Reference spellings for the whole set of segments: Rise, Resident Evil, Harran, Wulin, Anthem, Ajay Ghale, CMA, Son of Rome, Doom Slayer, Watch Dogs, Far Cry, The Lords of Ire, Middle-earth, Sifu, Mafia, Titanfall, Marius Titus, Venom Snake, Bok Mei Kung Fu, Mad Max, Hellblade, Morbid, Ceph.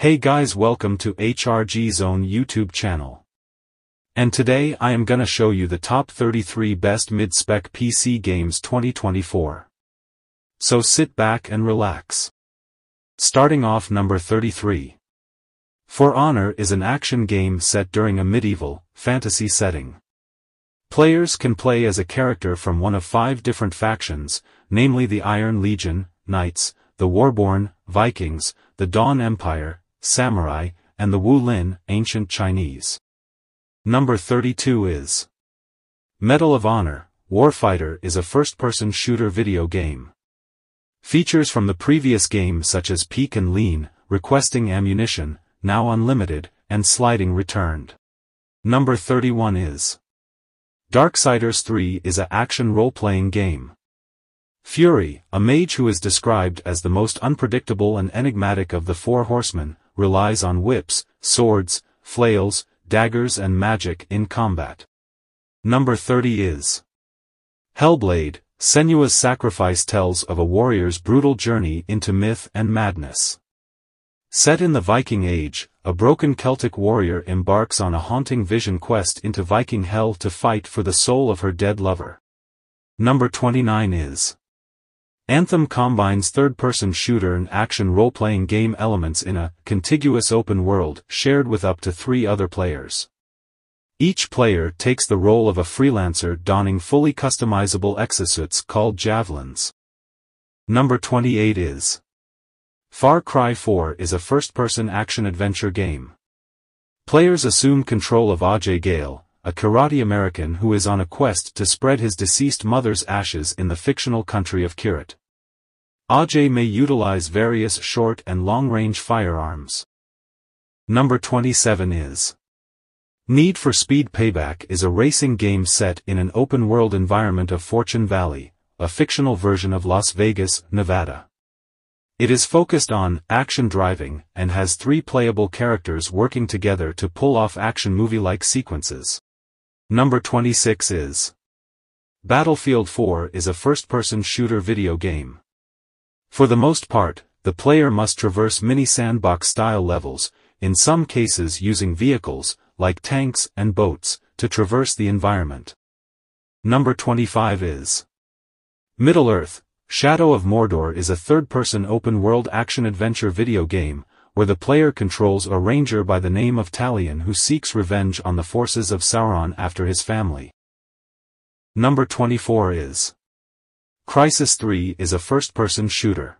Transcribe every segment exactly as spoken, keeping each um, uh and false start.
Hey guys, welcome to H R G Zone YouTube channel. And today I am gonna show you the top thirty-three best mid-spec P C games twenty twenty-four. So sit back and relax. Starting off number thirty-three. For Honor is an action game set during a medieval, fantasy setting. Players can play as a character from one of five different factions, namely the Iron Legion, Knights, the Warborn, Vikings, the Dawn Empire, Samurai, and the Wulin, Ancient Chinese. Number thirty-two is Medal of Honor. Warfighter is a first-person shooter video game. Features from the previous game such as peek and lean, requesting ammunition, now unlimited, and sliding returned. Number thirty-one is Darksiders three is a action role-playing game. Fury, a mage who is described as the most unpredictable and enigmatic of the four horsemen, relies on whips, swords, flails, daggers and magic in combat. Number thirty is Hellblade. Senua's Sacrifice tells of a warrior's brutal journey into myth and madness. Set in the Viking Age, a broken Celtic warrior embarks on a haunting vision quest into Viking hell to fight for the soul of her dead lover. Number twenty-nine is Anthem. Combines third-person shooter and action role-playing game elements in a contiguous open world shared with up to three other players. Each player takes the role of a freelancer donning fully customizable exosuits called javelins. Number twenty-eight is Far Cry four is a first-person action-adventure game. Players assume control of Ajay Ghale, a karate American who is on a quest to spread his deceased mother's ashes in the fictional country of Kirit. Ajay may utilize various short and long-range firearms. Number twenty-seven is Need for Speed Payback is a racing game set in an open-world environment of Fortune Valley, a fictional version of Las Vegas, Nevada. It is focused on action driving and has three playable characters working together to pull off action movie-like sequences. Number twenty-six is Battlefield four is a first-person shooter video game. For the most part, the player must traverse mini sandbox-style levels, in some cases using vehicles, like tanks and boats, to traverse the environment. Number twenty-five is Middle-earth. Shadow of Mordor is a third-person open-world action-adventure video game, where the player controls a ranger by the name of Talion who seeks revenge on the forces of Sauron after his family. Number twenty-four is Crysis three is a first-person shooter.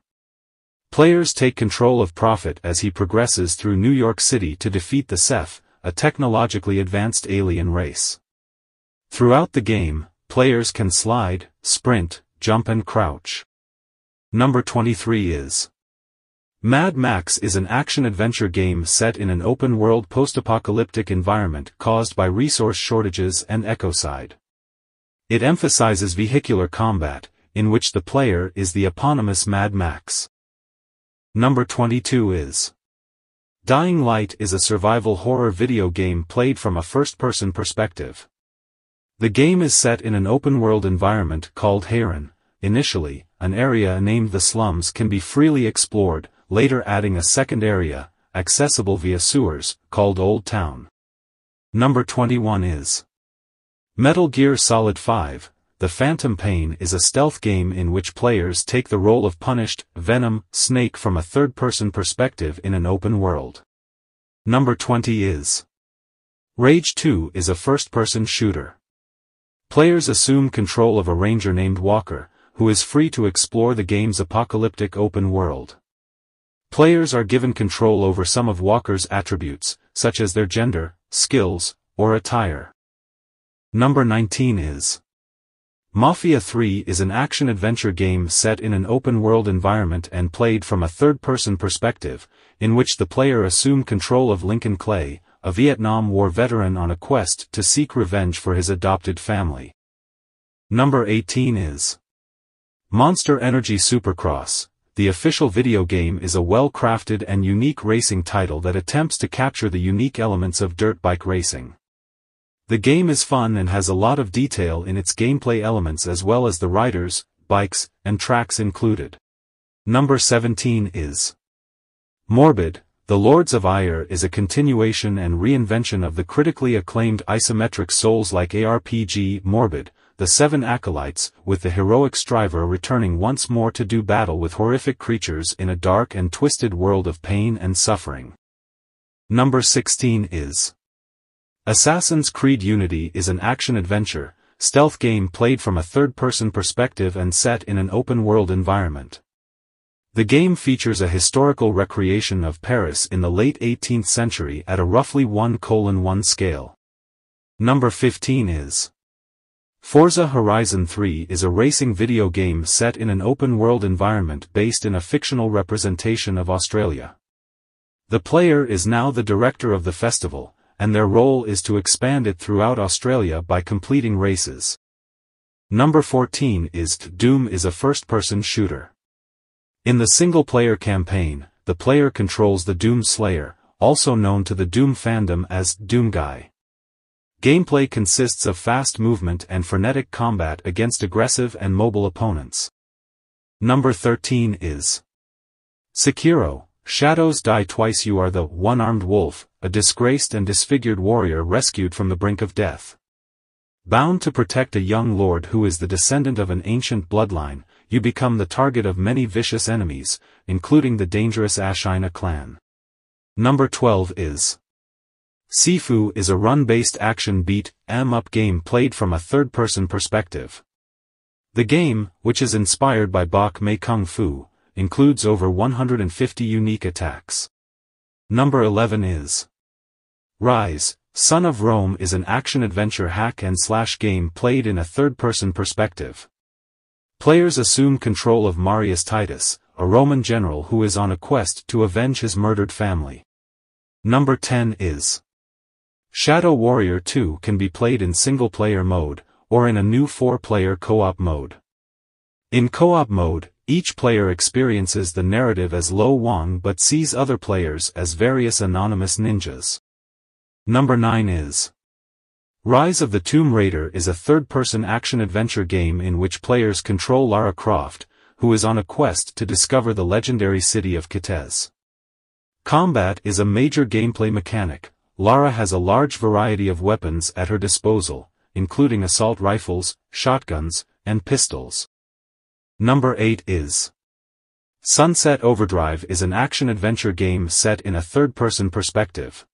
Players take control of Prophet as he progresses through New York City to defeat the Ceph, a technologically advanced alien race. Throughout the game, players can slide, sprint, jump and crouch. Number twenty-three is Mad Max is an action-adventure game set in an open-world post-apocalyptic environment caused by resource shortages and ecocide. It emphasizes vehicular combat, in which the player is the eponymous Mad Max. Number twenty-two is Dying Light is a survival horror video game played from a first-person perspective. The game is set in an open-world environment called Harran. Initially, an area named the slums can be freely explored, later adding a second area, accessible via sewers, called Old Town. Number twenty-one is Metal Gear Solid five, The Phantom Pain is a stealth game in which players take the role of punished Venom Snake from a third-person perspective in an open world. Number twenty is Rage two is a first-person shooter. Players assume control of a ranger named Walker, who is free to explore the game's apocalyptic open world. Players are given control over some of Walker's attributes, such as their gender, skills, or attire. Number nineteen is Mafia three is an action-adventure game set in an open-world environment and played from a third-person perspective, in which the player assumes control of Lincoln Clay, a Vietnam War veteran on a quest to seek revenge for his adopted family. Number eighteen is Monster Energy Supercross. The official video game is a well-crafted and unique racing title that attempts to capture the unique elements of dirt bike racing. The game is fun and has a lot of detail in its gameplay elements as well as the riders, bikes, and tracks included. Number seventeen is Morbid. The Lords of Ire is a continuation and reinvention of the critically acclaimed isometric Souls-like A R P G Morbid, The Seven Acolytes, with the heroic Striver returning once more to do battle with horrific creatures in a dark and twisted world of pain and suffering. Number sixteen is Assassin's Creed Unity is an action-adventure, stealth game played from a third-person perspective and set in an open-world environment. The game features a historical recreation of Paris in the late eighteenth century at a roughly one colon one scale. Number fifteen is Forza Horizon three is a racing video game set in an open-world environment based in a fictional representation of Australia. The player is now the director of the festival, and their role is to expand it throughout Australia by completing races. Number fourteen is Doom is a first-person shooter. In the single-player campaign, the player controls the Doom Slayer, also known to the Doom fandom as Doomguy. Gameplay consists of fast movement and frenetic combat against aggressive and mobile opponents. Number thirteen is Sekiro, Shadows Die Twice. You are the one-armed wolf, a disgraced and disfigured warrior rescued from the brink of death. Bound to protect a young lord who is the descendant of an ancient bloodline, you become the target of many vicious enemies, including the dangerous Ashina clan. Number twelve is Sifu is a run-based action beat-em-up game played from a third-person perspective. The game, which is inspired by Bok Mei Kung Fu, includes over one hundred fifty unique attacks. Number eleven is Rise, Son of Rome is an action-adventure hack-and-slash game played in a third-person perspective. Players assume control of Marius Titus, a Roman general who is on a quest to avenge his murdered family. Number ten is Shadow Warrior two can be played in single-player mode, or in a new four-player co-op mode. In co-op mode, each player experiences the narrative as Lo Wang but sees other players as various anonymous ninjas. Number nine is Rise of the Tomb Raider is a third-person action-adventure game in which players control Lara Croft, who is on a quest to discover the legendary city of Kitez. Combat is a major gameplay mechanic. Lara has a large variety of weapons at her disposal, including assault rifles, shotguns, and pistols. Number eight is Sunset Overdrive is an action-adventure game set in a third-person perspective.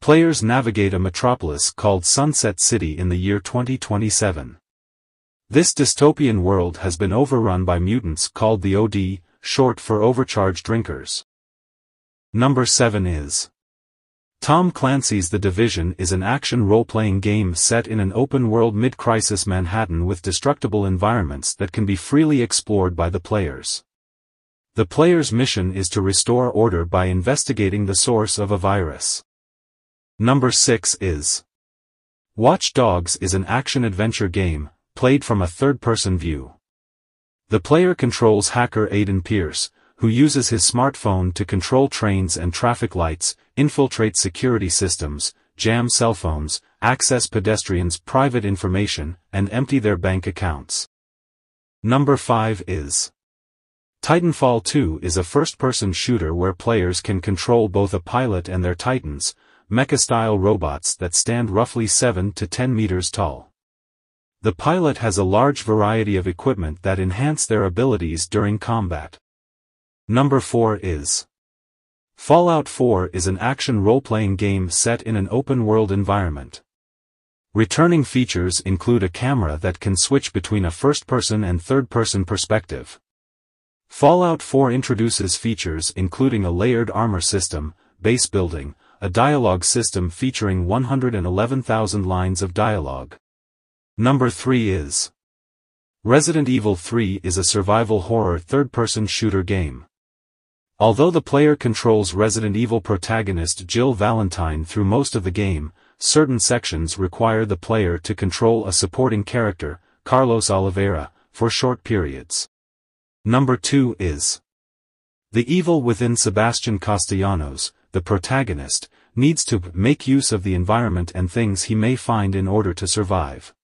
Players navigate a metropolis called Sunset City in the year twenty twenty-seven. This dystopian world has been overrun by mutants called the O D, short for Overcharged Drinkers. Number seven is Tom Clancy's The Division is an action role-playing game set in an open-world mid-crisis Manhattan with destructible environments that can be freely explored by the players. The player's mission is to restore order by investigating the source of a virus. Number six is Watch Dogs is an action-adventure game, played from a third-person view. The player controls hacker Aiden Pierce, who uses his smartphone to control trains and traffic lights, infiltrate security systems, jam cell phones, access pedestrians' private information, and empty their bank accounts. Number five is Titanfall two is a first-person shooter where players can control both a pilot and their Titans, mecha-style robots that stand roughly seven to ten meters tall. The pilot has a large variety of equipment that enhance their abilities during combat. Number four is Fallout four is an action role-playing game set in an open-world environment. Returning features include a camera that can switch between a first-person and third-person perspective. Fallout four introduces features including a layered armor system, base building, a dialogue system featuring one hundred eleven thousand lines of dialogue. Number three is Resident Evil three is a survival horror third-person shooter game. Although the player controls Resident Evil protagonist Jill Valentine through most of the game, certain sections require the player to control a supporting character, Carlos Oliveira, for short periods. Number two is The evil within Sebastian Castellanos, the protagonist, needs to make use of the environment and things he may find in order to survive.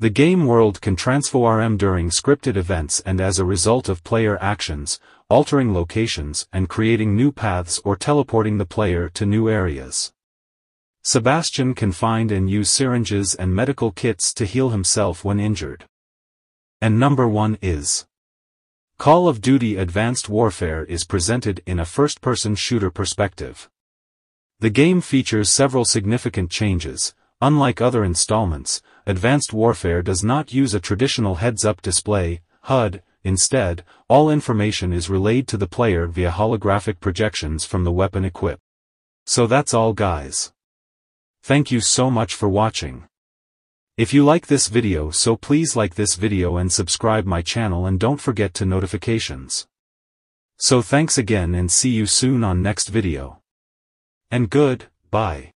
The game world can transform during scripted events and as a result of player actions, altering locations and creating new paths or teleporting the player to new areas. Sebastian can find and use syringes and medical kits to heal himself when injured. And number one is Call of Duty Advanced Warfare is presented in a first-person shooter perspective. The game features several significant changes. Unlike other installments, Advanced Warfare does not use a traditional heads-up display, H U D, instead, all information is relayed to the player via holographic projections from the weapon equipped. So that's all, guys. Thank you so much for watching. If you like this video, so please like this video and subscribe my channel and don't forget to notifications. So thanks again and see you soon on next video. And good, bye.